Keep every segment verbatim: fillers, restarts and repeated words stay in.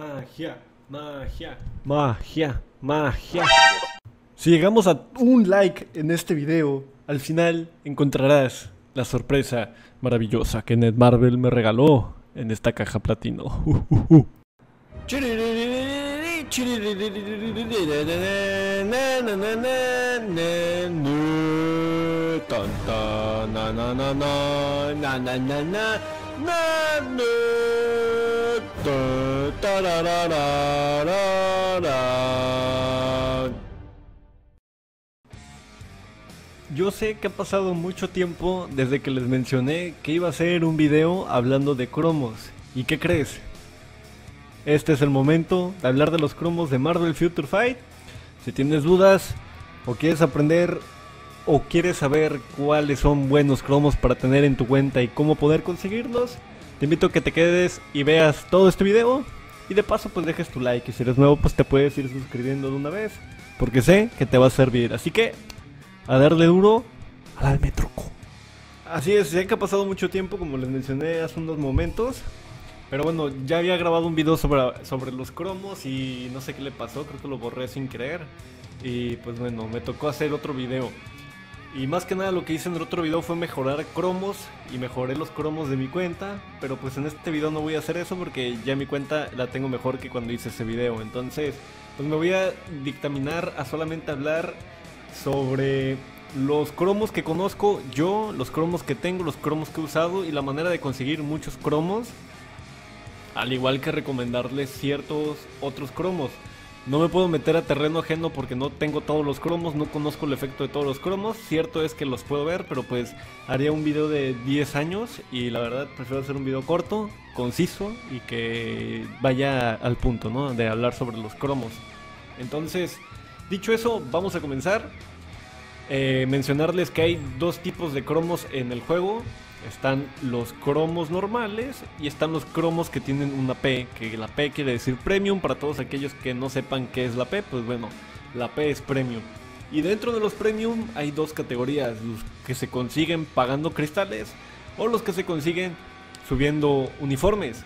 Magia, magia, magia, magia. Si llegamos a un like en este video, al final encontrarás la sorpresa maravillosa que Netmarble me regaló en esta caja platino. Uh, uh, uh. Yo sé que ha pasado mucho tiempo desde que les mencioné que iba a hacer un video hablando de cromos. ¿Y qué crees? Este es el momento de hablar de los cromos de Marvel Future Fight. Si tienes dudas o quieres aprender o quieres saber cuáles son buenos cromos para tener en tu cuenta y cómo poder conseguirlos, te invito a que te quedes y veas todo este video. Y de paso pues dejes tu like, y si eres nuevo pues te puedes ir suscribiendo de una vez, porque sé que te va a servir. Así que a darle duro al almetruco. Así es, ya que ha pasado mucho tiempo, como les mencioné hace unos momentos. Pero bueno, ya había grabado un video sobre, sobre los cromos y no sé qué le pasó, creo que lo borré sin querer. Y pues bueno, me tocó hacer otro video. Y más que nada lo que hice en el otro video fue mejorar cromos, y mejoré los cromos de mi cuenta. Pero pues en este video no voy a hacer eso porque ya mi cuenta la tengo mejor que cuando hice ese video. Entonces, pues me voy a dictaminar a solamente hablar sobre los cromos que conozco yo, los cromos que tengo, los cromos que he usado y la manera de conseguir muchos cromos, al igual que recomendarles ciertos otros cromos. No me puedo meter a terreno ajeno porque no tengo todos los cromos, no conozco el efecto de todos los cromos. Cierto es que los puedo ver, pero pues haría un video de diez años y la verdad prefiero hacer un video corto, conciso y que vaya al punto, ¿no?, de hablar sobre los cromos. Entonces, dicho eso, vamos a comenzar. eh, Mencionarles que hay dos tipos de cromos en el juego. Están los cromos normales y están los cromos que tienen una P, que la P quiere decir Premium. Para todos aquellos que no sepan qué es la P, pues bueno, la P es Premium. Y dentro de los Premium hay dos categorías: los que se consiguen pagando cristales o los que se consiguen subiendo uniformes.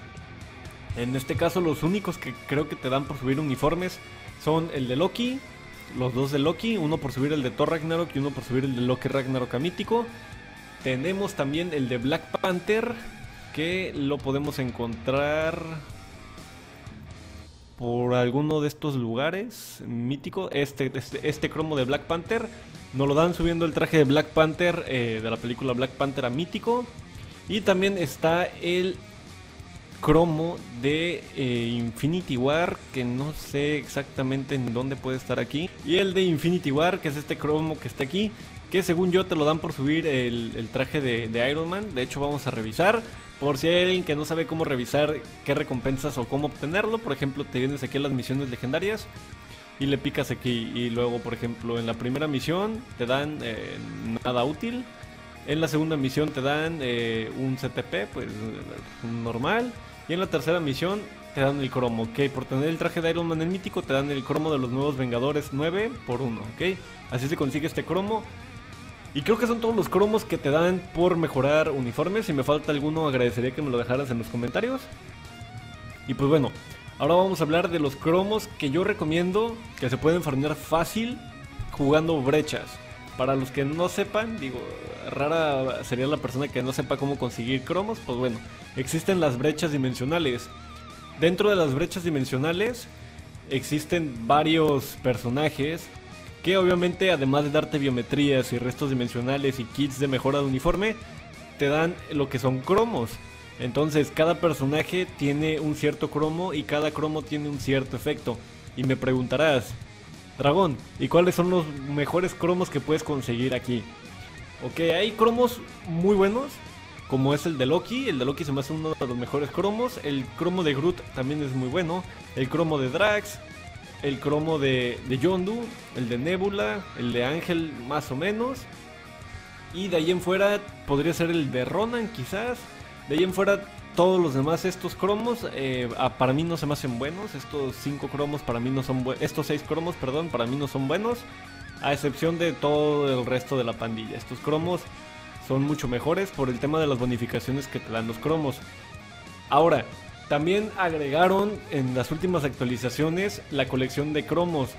En este caso los únicos que creo que te dan por subir uniformes son el de Loki, los dos de Loki, uno por subir el de Thor Ragnarok y uno por subir el de Loki Ragnarok a Mítico. Tenemos también el de Black Panther, que lo podemos encontrar por alguno de estos lugares. Mítico, este, este, este cromo de Black Panther nos lo dan subiendo el traje de Black Panther, eh, de la película Black Panther, a Mítico. Y también está el cromo de eh, Infinity War, que no sé exactamente en dónde puede estar aquí. Y el de Infinity War, que es este cromo que está aquí, que según yo te lo dan por subir el, el traje de, de Iron Man. De hecho vamos a revisar, por si hay alguien que no sabe cómo revisar qué recompensas o cómo obtenerlo. Por ejemplo, te vienes aquí a las misiones legendarias y le picas aquí, y luego por ejemplo en la primera misión te dan eh, nada útil. En la segunda misión te dan eh, un C T P, pues normal. Y en la tercera misión te dan el cromo, ok. Por tener el traje de Iron Man en Mítico te dan el cromo de los nuevos Vengadores nueve por uno, ok. Así se consigue este cromo. Y creo que son todos los cromos que te dan por mejorar uniformes. Si me falta alguno, agradecería que me lo dejaras en los comentarios. Y pues bueno, ahora vamos a hablar de los cromos que yo recomiendo, que se pueden farmear fácil jugando brechas. Para los que no sepan, digo, rara sería la persona que no sepa cómo conseguir cromos. Pues bueno, existen las brechas dimensionales. Dentro de las brechas dimensionales existen varios personajes que obviamente, además de darte biometrías y restos dimensionales y kits de mejora de uniforme, te dan lo que son cromos. Entonces cada personaje tiene un cierto cromo y cada cromo tiene un cierto efecto. Y me preguntarás, Dragón, ¿y cuáles son los mejores cromos que puedes conseguir aquí? Ok, hay cromos muy buenos, como es el de Loki. El de Loki se me hace uno de los mejores cromos. El cromo de Groot también es muy bueno. El cromo de Drax, el cromo de, de Yondu, el de Nebula, el de Ángel más o menos. Y de ahí en fuera podría ser el de Ronan quizás. De ahí en fuera todos los demás, estos cromos, eh, para mí no se me hacen buenos. Estos cinco cromos para mí no son buenos. Estos seis cromos, perdón, para mí no son buenos. A excepción de todo el resto de la pandilla. Estos cromos son mucho mejores por el tema de las bonificaciones que te dan los cromos. Ahora, También agregaron en las últimas actualizaciones la colección de cromos.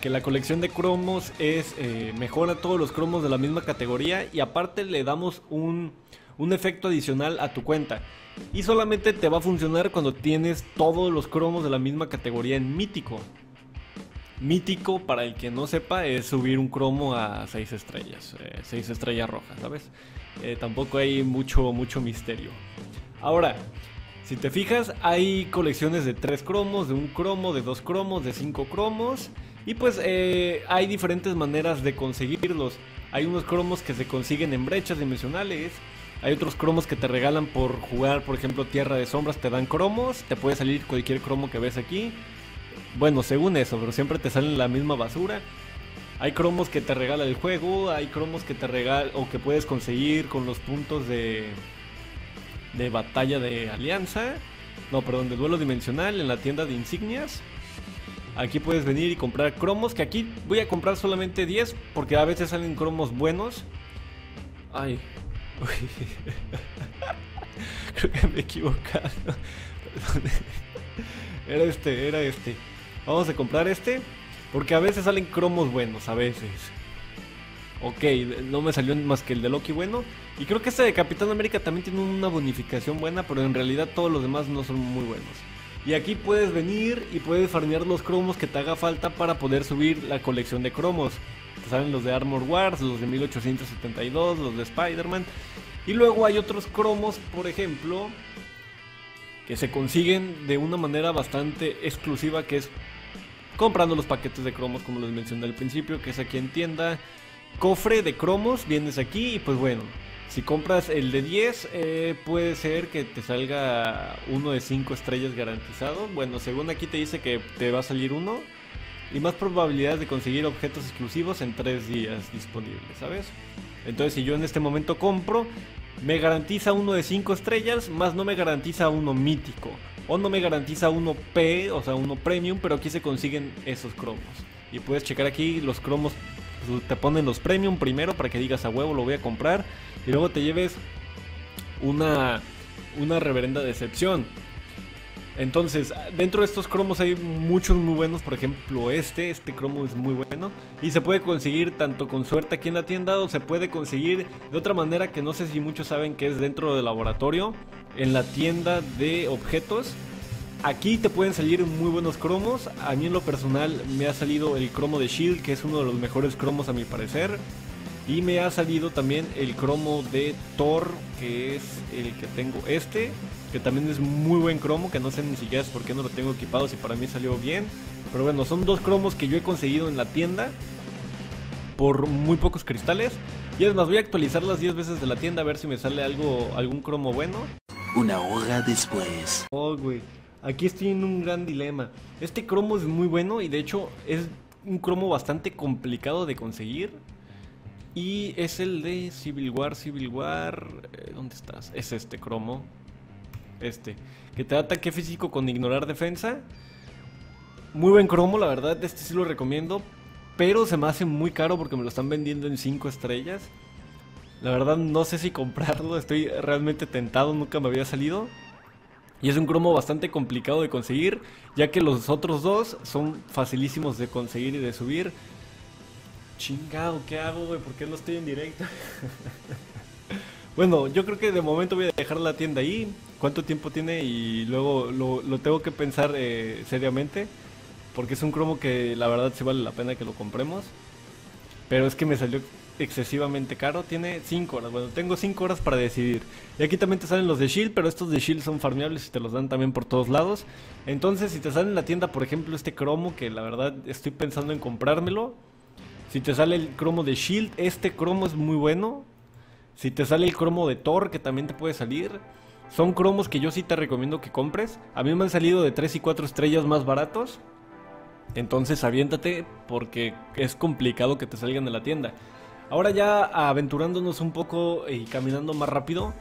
Que la colección de cromos es eh, mejora todos los cromos de la misma categoría y aparte le damos un, un efecto adicional a tu cuenta. Y solamente te va a funcionar cuando tienes todos los cromos de la misma categoría en mítico. Mítico, para el que no sepa, es subir un cromo a seis estrellas, eh, seis estrellas rojas, ¿sabes? Eh, tampoco hay mucho, mucho misterio. Ahora, si te fijas, hay colecciones de tres cromos, de un cromo, de dos cromos, de cinco cromos. Y pues eh, hay diferentes maneras de conseguirlos. Hay unos cromos que se consiguen en brechas dimensionales. Hay otros cromos que te regalan por jugar, por ejemplo, Tierra de Sombras, te dan cromos. Te puede salir cualquier cromo que ves aquí. Bueno, según eso, pero siempre te salen la misma basura. Hay cromos que te regala el juego, hay cromos que te regala o que puedes conseguir con los puntos de de batalla de alianza. No, perdón, de duelo dimensional en la tienda de insignias. Aquí puedes venir y comprar cromos, que aquí voy a comprar solamente diez porque a veces salen cromos buenos. Ay. Uy. Creo que me he equivocado. Perdón. Era este, era este. Vamos a comprar este porque a veces salen cromos buenos, a veces. Ok, no me salió más que el de Loki bueno. Y creo que este de Capitán América también tiene una bonificación buena, pero en realidad todos los demás no son muy buenos. Y aquí puedes venir y puedes farmear los cromos que te haga falta para poder subir la colección de cromos. Te salen los de Armor Wars, los de mil ochocientos setenta y dos, los de Spider-Man. Y luego hay otros cromos, por ejemplo, que se consiguen de una manera bastante exclusiva, que es comprando los paquetes de cromos, como les mencioné al principio, que es aquí en tienda. Cofre de cromos, vienes aquí y pues bueno, si compras el de diez, eh, puede ser que te salga uno de cinco estrellas garantizado. Bueno, según aquí te dice que te va a salir uno y más probabilidades de conseguir objetos exclusivos en tres días disponibles, ¿sabes? Entonces si yo en este momento compro, me garantiza uno de cinco estrellas, más no me garantiza uno mítico, o no me garantiza uno P, o sea uno premium, pero aquí se consiguen esos cromos. Y puedes checar aquí los cromos, te ponen los premium primero para que digas a huevo lo voy a comprar, y luego te lleves una, una reverenda decepción. Entonces dentro de estos cromos hay muchos muy buenos, por ejemplo este, este cromo es muy bueno y se puede conseguir tanto con suerte aquí en la tienda o se puede conseguir de otra manera que no sé si muchos saben, que es dentro del laboratorio, en la tienda de objetos. Aquí te pueden salir muy buenos cromos. A mí en lo personal me ha salido el cromo de Shield, que es uno de los mejores cromos a mi parecer. Y me ha salido también el cromo de Thor, que es el que tengo este, que también es muy buen cromo, que no sé ni siquiera es por qué no lo tengo equipado, si para mí salió bien. Pero bueno, son dos cromos que yo he conseguido en la tienda por muy pocos cristales. Y es más, voy a actualizar las diez veces de la tienda a ver si me sale algo, algún cromo bueno. Una hora después. Oh, güey. Aquí estoy en un gran dilema. Este cromo es muy bueno y de hecho es un cromo bastante complicado de conseguir. Y es el de Civil War, Civil War... Eh, ¿Dónde estás? Es este cromo. Este. Que te da ataque físico con ignorar defensa. Muy buen cromo, la verdad. Este sí lo recomiendo. Pero se me hace muy caro porque me lo están vendiendo en cinco estrellas. La verdad no sé si comprarlo. Estoy realmente tentado. Nunca me había salido. Y es un cromo bastante complicado de conseguir, ya que los otros dos son facilísimos de conseguir y de subir. Chingado, ¿qué hago, güey? ¿Por qué no estoy en directo? Bueno, yo creo que de momento voy a dejar la tienda ahí. ¿Cuánto tiempo tiene? Y luego lo, lo tengo que pensar eh, seriamente, porque es un cromo que la verdad sí vale la pena que lo compremos. Pero es que me salió excesivamente caro. Tiene cinco horas, bueno, tengo cinco horas para decidir. Y aquí también te salen los de Shield, pero estos de Shield son farmeables y te los dan también por todos lados. Entonces si te sale en la tienda, por ejemplo, este cromo, que la verdad estoy pensando en comprármelo. Si te sale el cromo de Shield, este cromo es muy bueno. Si te sale el cromo de Thor, que también te puede salir. Son cromos que yo sí te recomiendo que compres. A mí me han salido de tres y cuatro estrellas más baratos. Entonces aviéntate, porque es complicado que te salgan de la tienda. Ahora ya aventurándonos un poco y caminando más rápido,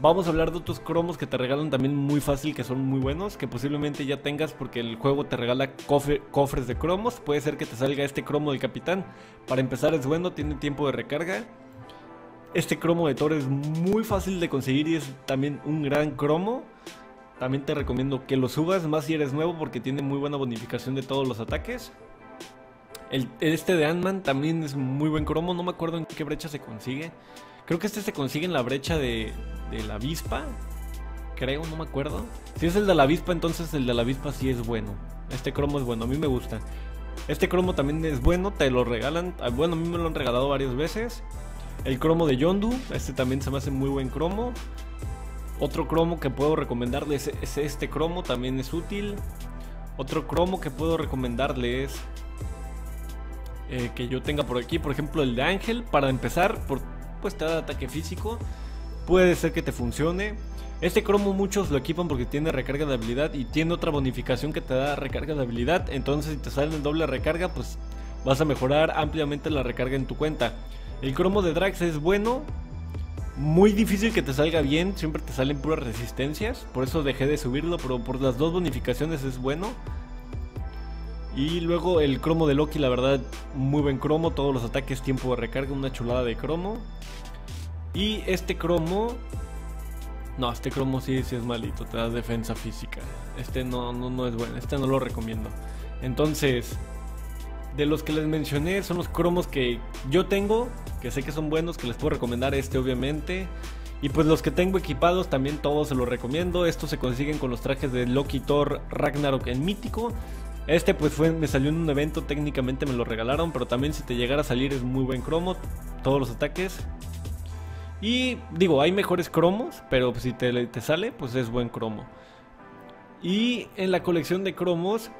vamos a hablar de otros cromos que te regalan también muy fácil, que son muy buenos, que posiblemente ya tengas porque el juego te regala cofre, cofres de cromos. Puede ser que te salga este cromo del capitán. Para empezar es bueno, tiene tiempo de recarga. Este cromo de Thor es muy fácil de conseguir y es también un gran cromo. También te recomiendo que lo subas, más si eres nuevo, porque tiene muy buena bonificación de todos los ataques. El, este de Ant-Man también es muy buen cromo, no me acuerdo en qué brecha se consigue. Creo que este se consigue en la brecha de, de la avispa, creo, no me acuerdo. Si es el de la avispa, entonces el de la avispa sí es bueno. Este cromo es bueno, a mí me gusta. Este cromo también es bueno, te lo regalan, bueno, a mí me lo han regalado varias veces. El cromo de Yondu, este también se me hace muy buen cromo. Otro cromo que puedo recomendarles es este cromo, también es útil. Otro cromo que puedo recomendarles es... Eh, que yo tenga por aquí, por ejemplo el de Ángel, para empezar, por, pues te da ataque físico, puede ser que te funcione. Este cromo muchos lo equipan porque tiene recarga de habilidad y tiene otra bonificación que te da recarga de habilidad, entonces si te sale el doble recarga, pues vas a mejorar ampliamente la recarga en tu cuenta. El cromo de Drax es bueno, muy difícil que te salga bien, siempre te salen puras resistencias, por eso dejé de subirlo, pero por las dos bonificaciones es bueno. Y luego el cromo de Loki, la verdad, muy buen cromo, todos los ataques, tiempo de recarga, una chulada de cromo. Y este cromo... No, este cromo sí, sí es malito, te da defensa física. Este no, no, no es bueno, este no lo recomiendo. Entonces, de los que les mencioné, son los cromos que yo tengo, que sé que son buenos, que les puedo recomendar, este obviamente. Y pues los que tengo equipados también todos se los recomiendo. Estos se consiguen con los trajes de Loki, Thor, Ragnarok, el mítico. Este pues fue, me salió en un evento, técnicamente me lo regalaron, pero también si te llegara a salir es muy buen cromo, todos los ataques. Y digo, hay mejores cromos, pero si te, te sale, pues es buen cromo. Y en la colección de cromos,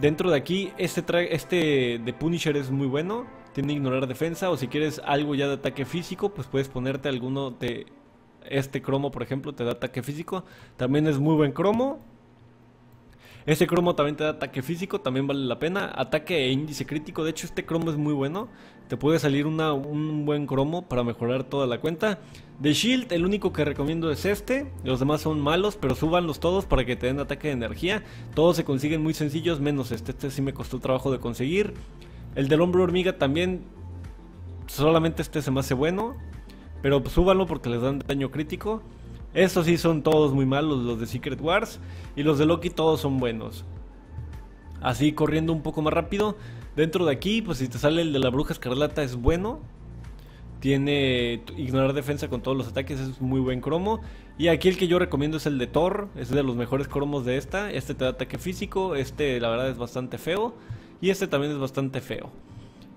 dentro de aquí, este, este de Punisher es muy bueno, tiene ignorar defensa, o si quieres algo ya de ataque físico, pues puedes ponerte alguno de... Este cromo, por ejemplo, te da ataque físico, también es muy buen cromo. Este cromo también te da ataque físico, también vale la pena. Ataque e índice crítico, de hecho este cromo es muy bueno. Te puede salir una, un buen cromo para mejorar toda la cuenta. De Shield, el único que recomiendo es este. Los demás son malos, pero súbanlos todos para que te den ataque de energía. Todos se consiguen muy sencillos, menos este. Este sí me costó trabajo de conseguir. El del hombre hormiga también, solamente este se me hace bueno. Pero súbanlo porque les dan daño crítico. Estos sí son todos muy malos, los de Secret Wars, y los de Loki todos son buenos. Así, corriendo un poco más rápido, dentro de aquí, pues si te sale el de la Bruja Escarlata es bueno. Tiene ignorar defensa con todos los ataques, es muy buen cromo. Y aquí el que yo recomiendo es el de Thor, es de los mejores cromos de esta. Este te da ataque físico, este la verdad es bastante feo, y este también es bastante feo.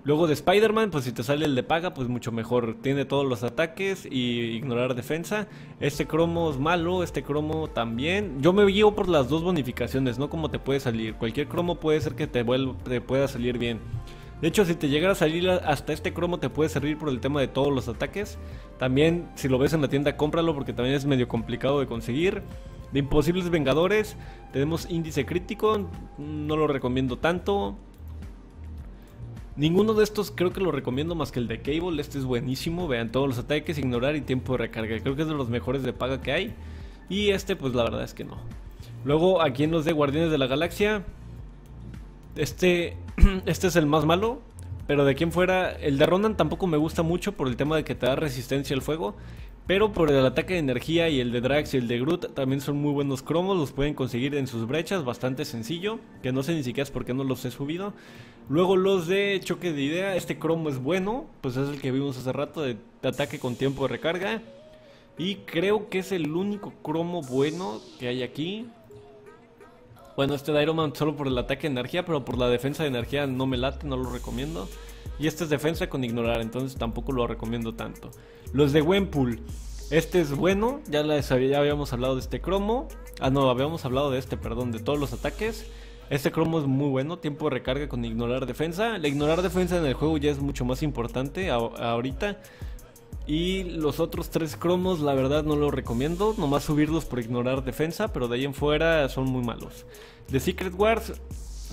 Luego de Spider-Man, pues si te sale el de paga, pues mucho mejor. Tiene todos los ataques y ignorar defensa. Este cromo es malo, este cromo también. Yo me guío por las dos bonificaciones, no como te puede salir. Cualquier cromo puede ser que te, vuelva, te pueda salir bien. De hecho, si te llegara a salir hasta este cromo, te puede servir por el tema de todos los ataques. También, si lo ves en la tienda, cómpralo porque también es medio complicado de conseguir. De Imposibles Vengadores, tenemos índice crítico, no lo recomiendo tanto. Ninguno de estos creo que lo recomiendo más que el de Cable, este es buenísimo, vean todos los ataques, ignorar y tiempo de recarga, creo que es de los mejores de paga que hay. Y este pues la verdad es que no. Luego aquí en los de Guardianes de la Galaxia, este, este es el más malo, pero de aquí en fuera, el de Ronan tampoco me gusta mucho por el tema de que te da resistencia al fuego, pero por el ataque de energía y el de Drax y el de Groot también son muy buenos cromos, los pueden conseguir en sus brechas, bastante sencillo, que no sé ni siquiera es por qué no los he subido. Luego los de Choque de Idea, este cromo es bueno, pues es el que vimos hace rato de ataque con tiempo de recarga. Y creo que es el único cromo bueno que hay aquí. Bueno, este de Iron Man solo por el ataque de energía, pero por la defensa de energía no me late, no lo recomiendo. Y este es defensa con ignorar, entonces tampoco lo recomiendo tanto. Los de Wenpool, este es bueno, ya, les había, ya habíamos hablado de este cromo. Ah no, habíamos hablado de este, perdón, de todos los ataques. Este cromo es muy bueno, tiempo de recarga con ignorar defensa. La ignorar defensa en el juego ya es mucho más importante a, a ahorita. Y los otros tres cromos la verdad no los recomiendo, nomás subirlos por ignorar defensa, pero de ahí en fuera son muy malos. De Secret Wars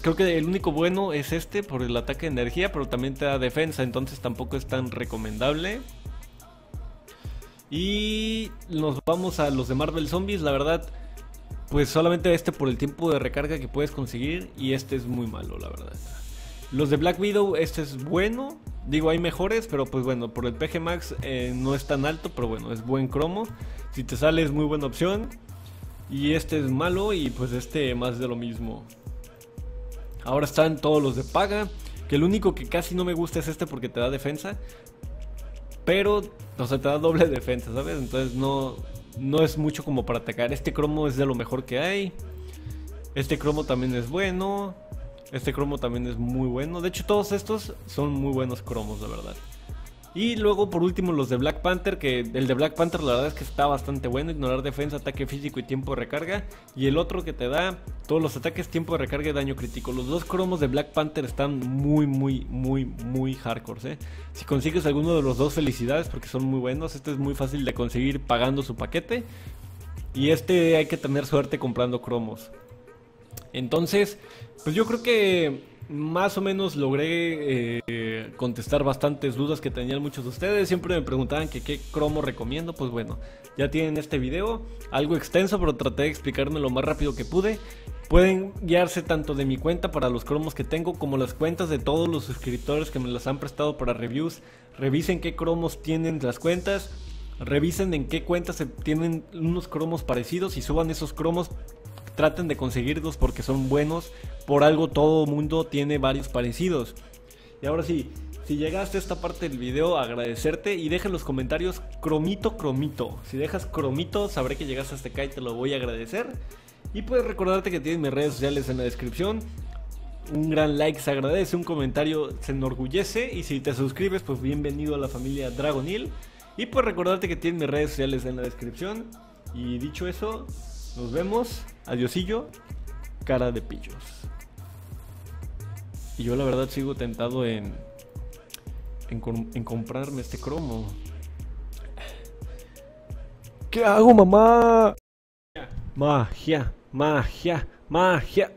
creo que el único bueno es este por el ataque de energía, pero también te da defensa, entonces tampoco es tan recomendable. Y nos vamos a los de Marvel Zombies, la verdad... Pues solamente este por el tiempo de recarga que puedes conseguir. Y este es muy malo, la verdad. Los de Black Widow, este es bueno. Digo, hay mejores, pero pues bueno, por el P G Max eh, no es tan alto, pero bueno, es buen cromo. Si te sale es muy buena opción. y este es malo y pues este más de lo mismo. Ahora están todos los de paga, que el único que casi no me gusta es este porque te da defensa, pero, o sea, te da doble defensa, ¿sabes? Entonces no, no es mucho como para atacar. Este cromo es de lo mejor que hay. Este cromo también es bueno. Este cromo también es muy bueno. De hecho, todos estos son muy buenos cromos, de verdad. Y luego, por último, los de Black Panther, que el de Black Panther la verdad es que está bastante bueno. Ignorar defensa, ataque físico y tiempo de recarga. Y el otro que te da todos los ataques, tiempo de recarga y daño crítico. Los dos cromos de Black Panther están muy, muy, muy, muy hardcore, ¿eh? Si consigues alguno de los dos, felicidades, porque son muy buenos. Este es muy fácil de conseguir pagando su paquete. Y este hay que tener suerte comprando cromos. Entonces, pues yo creo que más o menos logré eh, contestar bastantes dudas que tenían muchos de ustedes. Siempre me preguntaban que qué cromo recomiendo. Pues bueno, ya tienen este video, algo extenso, pero traté de explicarme lo más rápido que pude. Pueden guiarse tanto de mi cuenta para los cromos que tengo, como las cuentas de todos los suscriptores que me las han prestado para reviews. Revisen qué cromos tienen las cuentas, revisen en qué cuentas se tienen unos cromos parecidos y suban esos cromos. Traten de conseguirlos porque son buenos. Por algo todo mundo tiene varios parecidos. Y ahora sí, si llegaste a esta parte del video, agradecerte y deja en los comentarios cromito, cromito. Si dejas cromito, sabré que llegaste hasta acá y te lo voy a agradecer. Y puedes recordarte que tienes mis redes sociales en la descripción. Un gran like se agradece, un comentario se enorgullece. Y si te suscribes, pues bienvenido a la familia Dragon Hill. Y pues recordarte que tienes mis redes sociales en la descripción. Y dicho eso, nos vemos, adiosillo, cara de pillos. Y yo la verdad sigo tentado en, en, en comprarme este cromo. ¿Qué hago, mamá? Magia, magia, magia.